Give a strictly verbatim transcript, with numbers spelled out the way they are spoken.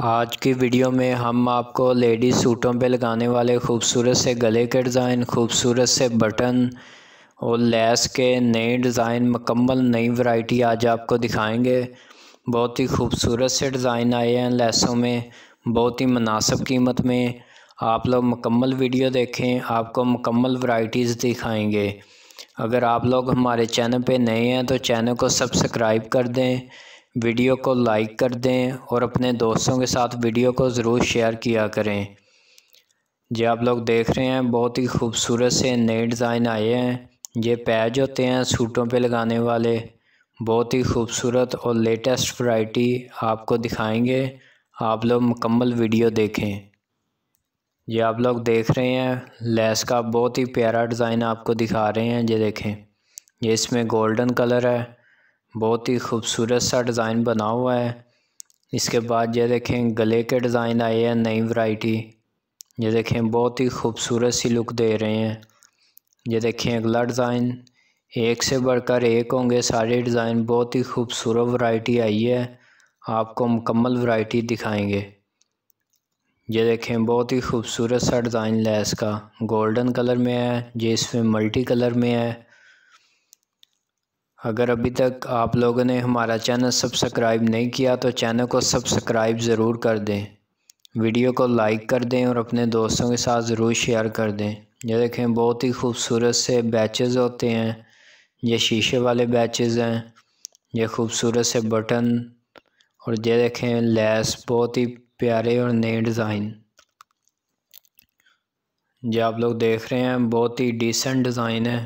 आज की वीडियो में हम आपको लेडीज़ सूटों पे लगाने वाले खूबसूरत से गले के डिज़ाइन, खूबसूरत से बटन और लैस के नए डिज़ाइन, मुकम्मल नई वैरायटी आज आपको दिखाएंगे। बहुत ही खूबसूरत से डिज़ाइन आए हैं लैसों में, बहुत ही मुनासिब कीमत में। आप लोग मुकम्मल वीडियो देखें, आपको मुकम्मल वैरायटीज़ दिखाएंगे। अगर आप लोग हमारे चैनल पे नए हैं तो चैनल को सब्सक्राइब कर दें, वीडियो को लाइक कर दें और अपने दोस्तों के साथ वीडियो को ज़रूर शेयर किया करें। ये आप लोग देख रहे हैं, बहुत ही खूबसूरत से नए डिज़ाइन आए हैं। ये पैच होते हैं सूटों पे लगाने वाले, बहुत ही खूबसूरत और लेटेस्ट वैरायटी आपको दिखाएंगे। आप लोग मुकम्मल वीडियो देखें। ये आप लोग देख रहे हैं लैस का बहुत ही प्यारा डिज़ाइन आपको दिखा रहे हैं। ये देखें, ये इसमें गोल्डन कलर है, बहुत ही खूबसूरत सा डिज़ाइन बना हुआ है। इसके बाद ये देखें गले के डिज़ाइन आए हैं नई वैरायटी। ये देखें बहुत ही खूबसूरत सी लुक दे रहे हैं। ये देखें अगला डिज़ाइन, एक से बढ़कर एक होंगे सारे डिज़ाइन। बहुत ही खूबसूरत वैरायटी आई है, आपको मुकम्मल वैरायटी दिखाएंगे। ये देखें बहुत ही खूबसूरत सा डिज़ाइन लैस का, गोल्डन कलर में है, ये इसमें मल्टी कलर में है। अगर अभी तक आप लोगों ने हमारा चैनल सब्सक्राइब नहीं किया तो चैनल को सब्सक्राइब ज़रूर कर दें, वीडियो को लाइक कर दें और अपने दोस्तों के साथ ज़रूर शेयर कर दें। ये देखें बहुत ही खूबसूरत से बैचेस होते हैं, ये शीशे वाले बैचेस हैं। ये खूबसूरत से बटन और ये देखें लैस, बहुत ही प्यारे और नए डिज़ाइन। ये आप लोग देख रहे हैं बहुत ही डिसेंट डिज़ाइन है।